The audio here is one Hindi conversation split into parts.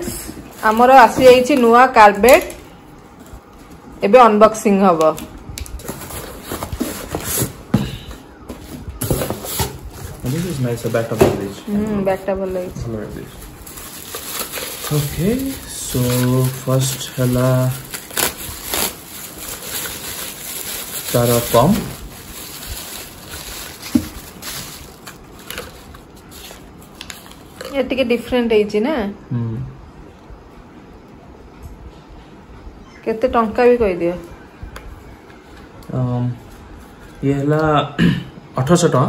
फ्रेंड्स आमर आसी जाइए नुआ कार्बेट एबे अनबॉक्सिंग हम बैगटा भल लगे। ओके सो फर्स्ट हला तारा पम ये टिके डिफरेंट है जी ना केते टंका भी कहि दियो ये हला 1800 टका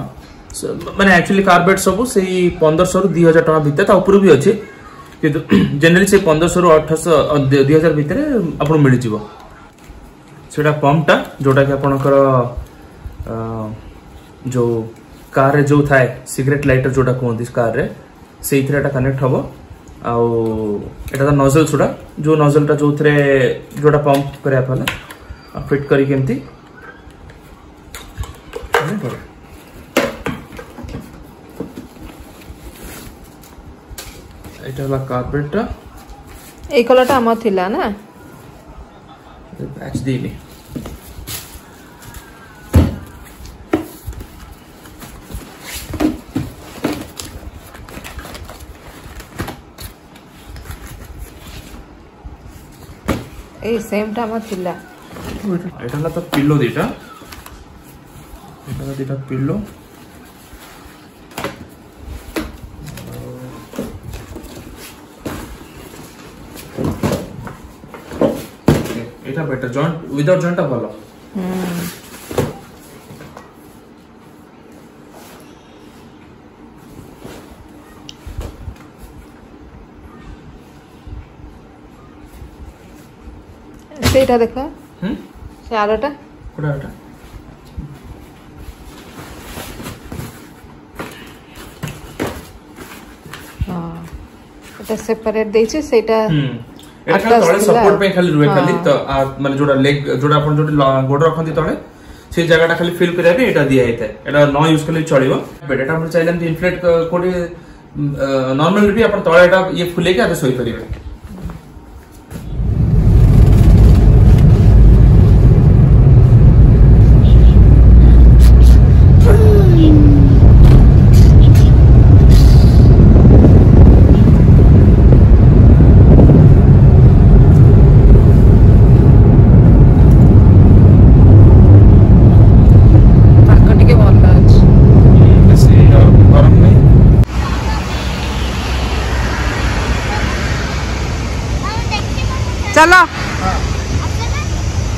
माने एक्चुअली कार्बेट सब से 1500 रु 2000 टका भितर ता ऊपर भी अछि किंतु जनरली से 1500 रु 1800 2000 भितर आपन मिल जिवो सेटा पंपटा जोटा के आपनकर जो कार रे जो थाए सिगरेट लाइटर जोटा कोन कार रे से थरेटा कनेक्ट हबो आउ एटा द नोजल सुडा जो नोजल ता जो थरे जोटा पंप करया पले फिट करी केमती ने पर एटा ला कार्पेट ता ए कलरटा हम थिला ना बैच देली ए सेम टामा थिला एटाला तो पिल्लो देटा एटाला देटा पिल्लो एटा बेटर जॉइंट विदाउट जॉइंट वाला सेटा देखो से आरोटा कोडा आरोटा हां एटा सेपरेट देछि सेटा एटा तळे सपोर्ट पे खाली रुए खाली त माने जोडा लेग जोडा आपण जोडी गोड रखंती तळे से जगहटा खाली फिल करिया बे एटा दिया आइता एटा न यूज करले चलिबो बेटा आपण चाहलन इन्फ्लेट कोडी नॉर्मली भी आपण तळे एटा ये फुले के आते सोई परिबे चलो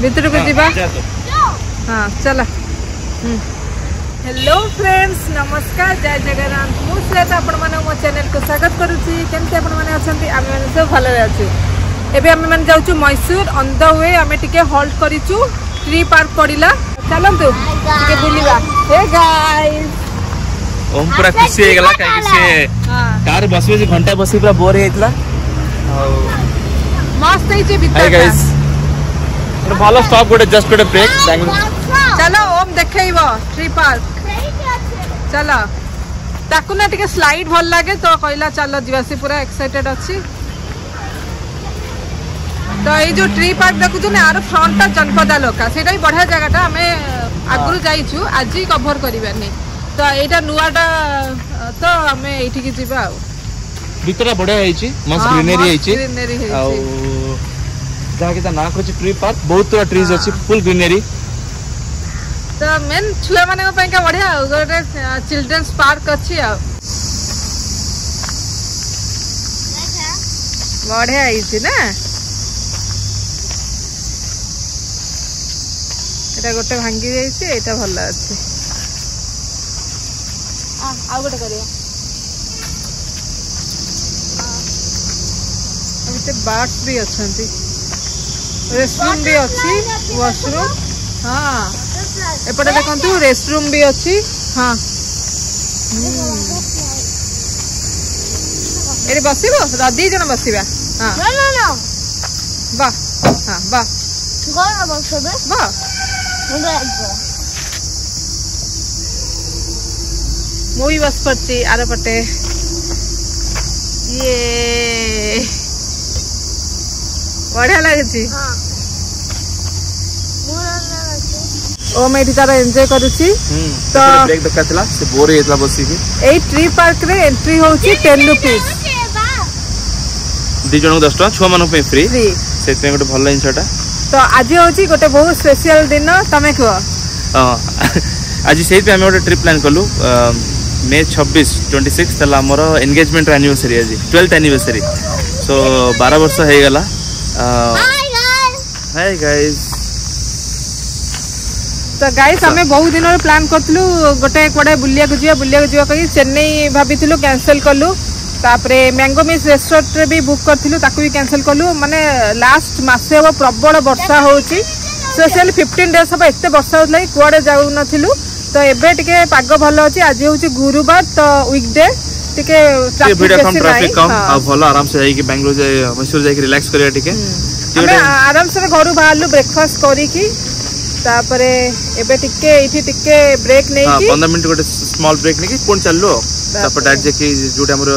भीतर को जीवा हाँ चलो। हेलो फ्रेंड्स नमस्कार जय जगन्नाथ मुश्रेता आपण माने मो चैनल को स्वागत करूची केमते आपण माने अछंती आमे माने सब भले आछी एबे आमे माने जाउचू मैसूर ऑन द वे आमे टिके हॉल्ट करिचू ट्री पार्क पडिला चलंतु टिके बुलिबा। हे गाइस ओम पूरा खुशी हे गेला काहे कि से कार बसबे जे घंटा बसि पूरा बोर हेतला आ मस्त है जे बिता। हाय गाइस और भालो स्टॉप गोटे जस्ट गोटे ब्रेक चलो ओम देखैबो ट्री पार्क चलो ताकू ना टिके स्लाइड भल लागे तो कहला चलो जीवासी पूरा एक्साइटेड अछि तो ए जो ट्री पार्क देखु जो ना आरो फ्रंट ता जनपदा लोका सेटाई बढ़िया जगहटा हमें आगुरु जाइछु आज ही कवर करिबानी तो एटा नुआटा तो हमें एठी के जीवा आ भीतरा बढ़िया आइछि मस्त ग्रीनरी आइछि आ जाके त ना कोछि ट्री पार्क बहुत सारा ट्रीज अछि फुल ग्रीनरी त मेन छुआ माने पय का बढ़िया गोटे चिल्ड्रन्स पार्क अछि आ बढ़िया आइछि ना एटा गोटे भांगी जाइछि एटा भल्ला अछि आ आ गोटे करिया बाथ भी अच्छा रेस्टरूम भी अच्छी वाशरूम हाँ एपटे देखो रेस्टरूम भी अच्छी हाँ ये बस दी जन बस हाँ बा हाँ बा मुझे बस पड़ती आर पटे ये जी हां ओ मैं इधर एंजॉय करूची तो ब्रेक धक्का चला से बोर हेतला बसी के ए ट्री पार्क रे एंट्री होउची 10 रुपीस दी जणो 10 टका छुवा मानो पे फ्री सेत में गोटे भल इनसटा तो आज होउची गोटे बहुत स्पेशल दिन तमे को आज सेत पे हम गोटे ट्रिप प्लान करलु मे 26 26 तला हमर एंगेजमेंट एनिवर्सरी आज 12th एनिवर्सरी सो 12 वर्ष हे गला हाय गाइस तो गाइस हमें बहुत दिन रे प्लान करथलु गोटे कोडे बुलिया गुजिया कहि चेन्नई भाबिथलु कैंसिल करलु तापरे मैंगो मिस रेस्टोरेंट रे भी बुक करथलु ताकू भी कैंसिल करलु माने लास्ट मासे हो प्रबल वर्षा होउची स्पेशल 15 डेज सब एते वर्षा होतले कोडे जाउ नथिलु तो एबे टिके पाग भल अछि आज होछि गुरुवार तो वीकडे टिके ट्रैफिक कम आ भल आराम से जाई कि बेंगलोर जाई मैसूर जाई कि रिलैक्स करिया टिके हमें आराम से घरु बाहरलु ब्रेकफास्ट करी कि तापरे एबे टिके इठी टिके ब्रेक नै कि 15 मिनिट गोटे स्मॉल ब्रेक नै कि कोन चललो तापर डायरेक्ट जेकी जोटा हमर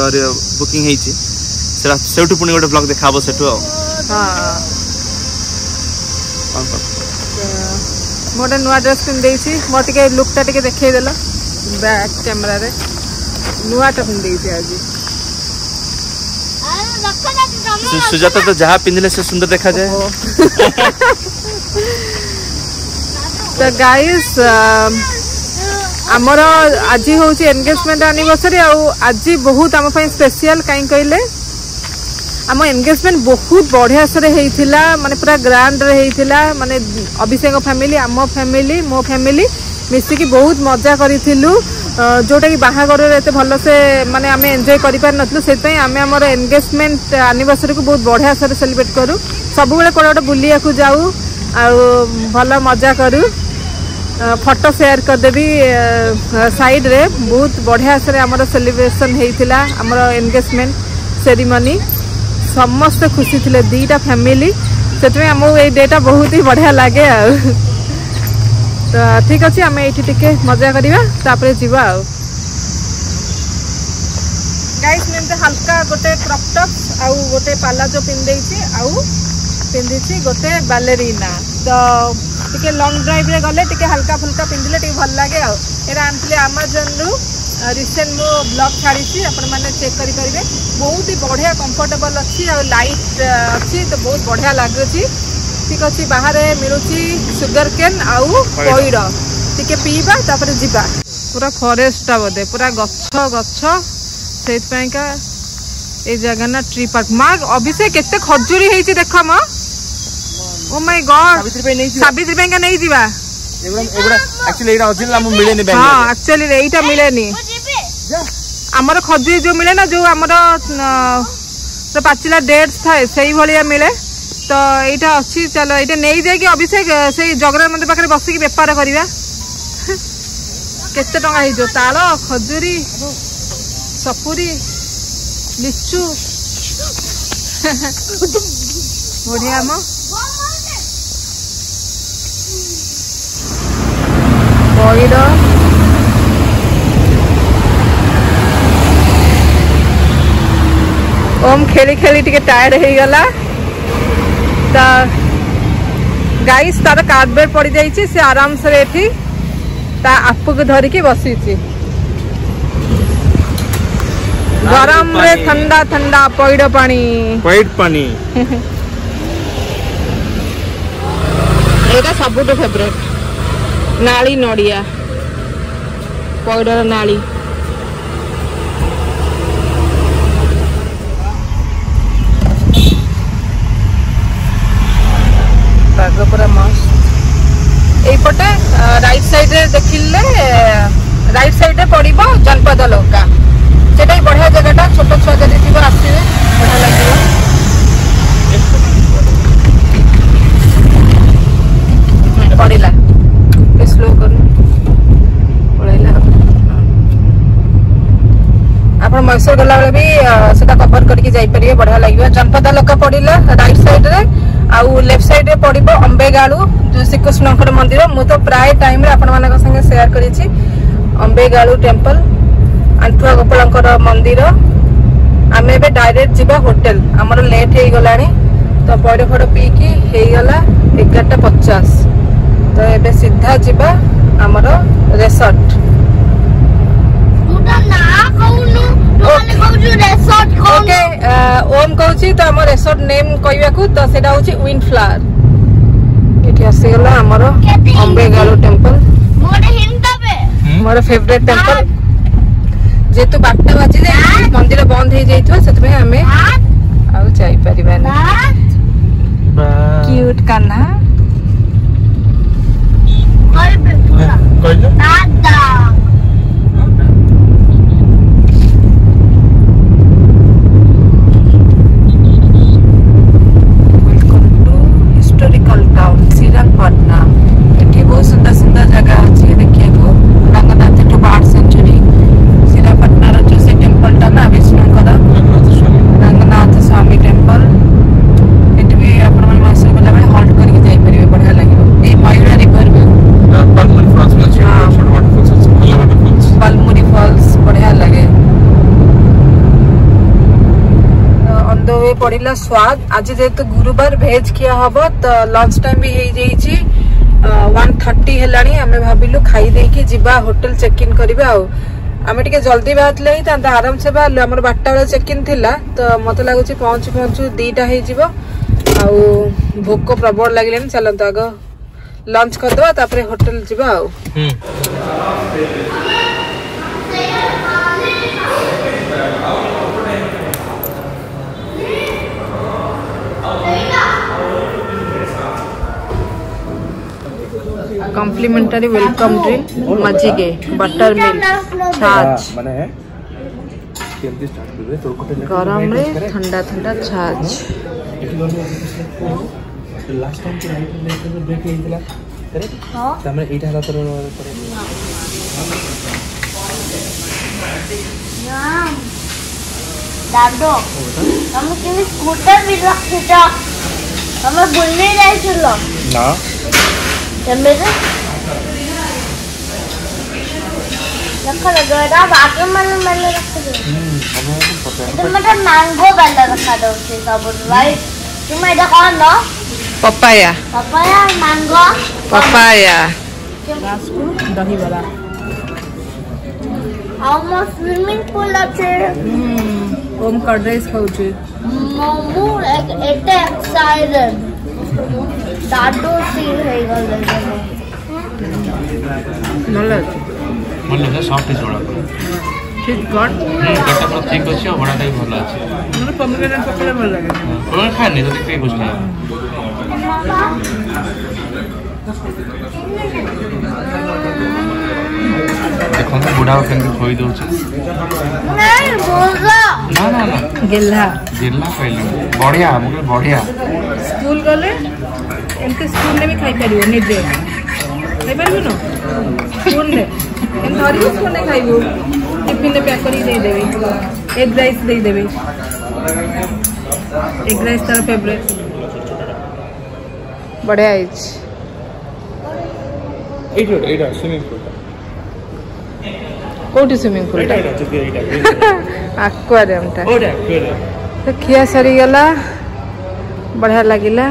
बुकिंग हेछि सेरा सेटु पुनी गोटे ब्लॉग देखाबो सेटु हां मोटे नुआ ड्रेस पिन देछि मोटे के लुक टा के देखै देला बैक कैमरा रे नुआ टा पिन देछि आज आ लखा दा सुजाता तो जहां पिनले से सुंदर देखा जाए तो गाइस हमरो आज होछि एंगेजमेंट एनिवर्सरी आ आज बहुत हम पई स्पेशल काई कहले आम एंगेजमेंट बहुत बढ़िया से होता माने पूरा ग्रांड रे होता माने अभिषेक फैमिली आम फैमिली मो फैमिली मिसिकी बहुत मजा करी जोटा कि बाहागर एत भल से माने आम एंजॉय करें आम आम एंगेजमेंट एनिवर्सरी को बहुत बढ़िया से सेलिब्रेट करूँ सब बेले कौन गोटे बुलिया जाऊँ आल मजा करूँ फोटो शेयर करदेवी साइड रे बहुत बढ़िया से आम सेलिब्रेशन होता आम एंगेजमेंट सेरेमनी समस्ते खुशी थे दीटा फैमिली से डेटा बहुत ही बढ़िया लगे आ तो ठीक अच्छे आम ये टे मजा करवापर जाओ गाइस मैं हल्का गोटे क्रॉप टॉप आ गोटे पालाजो पिंधे पिंधि गोटे बालेरीना तो टे लंग ड्राइव रे गले टे हल्का फुल्का पिंधिले टे भल लगे आनी आमाजन रु रिसेंट मो ब्लॉग छाड़ी आपने चेक करेंगे बहुत ही बढ़िया कंफर्टेबल अच्छी और लाइट अच्छी तो बहुत बढ़िया लगुच ठीक अच्छे बाहर मिलूची सुगर केन आउ पईड़ टिके पीवा तापर जीवा पूरा फॉरेस्ट बोधे पूरा गच्छ गच्छ सेइपाइका ए जगन्नाथ ट्री पार्क माँ अभिषेक केते खजुरी होइची देख म ओ माय गॉड सावित्रीपाइका नहीं जीवा खजुरी जो मिले ना जो तो पाचिला डेट्स थाए सही भाया मिले तो यहाँ अच्छी चलो ये नहीं जाए अभिषेक से जगन्नाथ मंदिर पाखे बसिक बेपार करवा केते टंका हो ताल खजुरी सपुरी लिचु बढ़िया म ओम खेली खेली टिके टायर्ड हो गला तो गाइस तार कार्डबोर्ड पड़ जाइए से आराम से ये आपको धरिकी बसी गरम रे ठंडा ठंडा पईड़ पानी एटा सबुटो फेवरेट नाली नड़िया पौडर नाली पूरा मस्त एपटे राइट साइड रे देखिले राइट साइड रे पड़ो जनपद लौका सेटा बढ़िया जगह छोट छुआ जदि थी आसवे बढ़िया लगे मैसूर गला भी सेटा कवर करके जाई परिए बढ़िया लागियो जनपदा लोका पड़िला राइट साइड रे आ लेफ्ट साइड रे पड़िबो अंबेगाळू जो श्री कृष्णकर मंदिर मु तो प्राय टाइम रे आपण मानक संगे शेयर करिछि अंबेगाळू टेंपल आंठुआ गोपालकर मंदिर आमे बे डायरेक्ट जिबा होटल हमर लेट हे गलाणी तो बड़ फड़ पीकी होगा 11:50। तो ये सीधा जावा आमर रिसॉर्ट। ओके ओम कहूँ तो आम रिसॉर्ट नेम कहवाकू तो सेटा हूँ विंडफ्लावर। ये आसीगला आमर अंबेगालो टेम्पल मोर फेवरेट टेम्पल। जेहेतु बारटा बाजिले मंदिर बंद हो जाइए से आम आउ जापरानी। क्यूट कान्हा पड़िला स्वाद। आज जेहेतु गुरुवार भेज किया हम तो लंच टाइम भी होगी 1:30 है। आम भाविलु खाई जीवा होटल चेक इन करवा। आम टे जल्दी बाहर ही आराम से बाहर आम बारटा बेला चेक इन थिला तो मत लगुच पहुँचू पहुँचू 2टा हो भोक प्रबल लगे। चलत आग लंच करदे होटल जीवा। कॉम्प्लीमेंटरी वेलकम ड्रिंक मजीगे बटर मिल्क छाछ गरम रे ठंडा ठंडा छाछ। लास्ट टाइम के राइट में तो ब्रेक ले लिया करे तो हमने 8 हाथ पर नाम दादो हम के स्कूटर भी रखे था हम बोलने जाए चलो ना मैंगो वाला रखा दो पपाया पपाया मैंगो पपाया दही वाला स्विमिंग पूल अच्छे ओम कर ड्रेस होउची मोमो एट एक्साइटेड दादो सील है गलत नॉलेज मतलब सॉफ्ट इज बड़ा ठीक गॉट कटा पर ठीक अछि और बड़ा टाइम होला अछि मतलब पमग्रेनेट पकड़े मन लगे और खाने तो ठीक कुछ नहीं देखो ना बूढ़ा केन खोई दो छ नहीं बोलगा ना ना ना गिल्ला गिल्ला खाइले बढ़िया हमके बढ़िया स्कूल गले इनके स्कूल में भी खाई परियो निजे खाई परियो न स्कूल में इन धरियो स्कूल में खाइयो टिफिन में पैक करी दे देबे एग राइस दे देबे एग राइस तार फेवरेट बढ़िया इज एटा एटा स्विमिंग पूल कोटी स्विमिंग पूल एटा एटा एक्वेरियम टा ओडा एक्वेरियम तो किया सरी गला बढ़िया लगिला।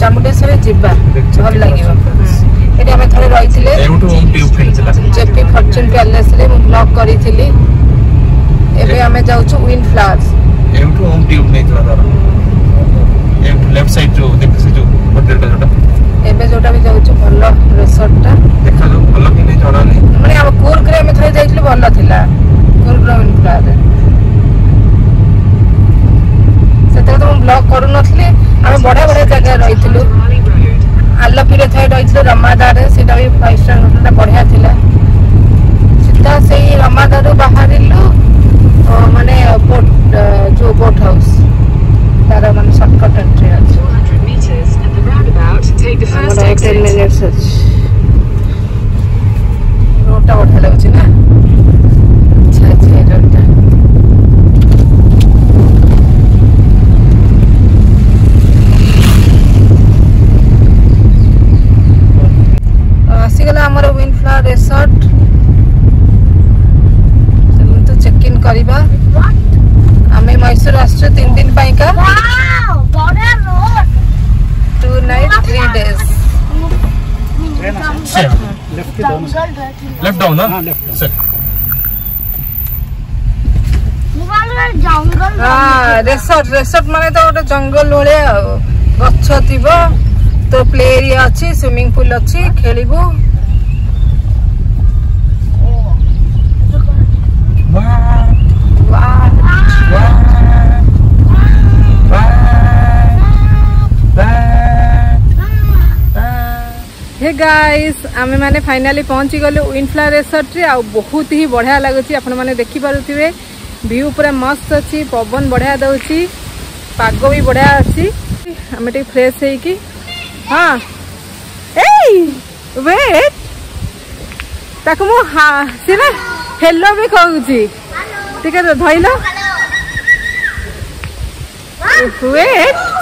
चामुडेश्वर जीवा भल लगे ये आम थे रही जेपी फर्चून प्यालेस ब्लॉग करी जाऊँ विंडफ्लावर्स लेफ्ट साइड जो जो होटल टा एबे जोटा भी जाऊँ भल रिसॉर्ट टा देखा जो भल कि नहीं जाना नहीं माने हम कोर्ग रे हम थे जाइतले भल थिला कोर्ग विंडफ्लावर सेते तो हम ब्लॉग करू नथले आमे बडा बडा जगह रहितलु आलपीरे थाय रहितलु रमादार सेटा भी 5 स्टार होटल बढ़िया थिला सीधा से ही रमादार बाहरिलु माने पोर्ट जो बोट हाउस तारा मन शॉर्टकट एंट्री अछि 100 meters at the roundabout take the first exit 10 minutes रोटा उठा लगछ ना अच्छा अच्छा रोटा windflower resort down left down ना सर जंगल रिसोर्ट रिसोर्ट माने तो गोटे जंगल भाया गछ तो प्ले एरिया अच्छी स्विमिंग पूल अच्छी खेलबू हे गाइस आमे माने फाइनली पहुंची गलु विंडफ्लावर रिसोर्ट रे आ बहुत ही बढ़िया लागुची आपण माने देखि पारुथिबे व्यू पूरा मस्त अच्छी पवन बढ़िया दउची पागो भी बढ़िया अच्छी आमे टे फ्रेश हे की हां ए वेट ताको मु हां सिना हेलो भी कहउची ठीक है धइलो वेट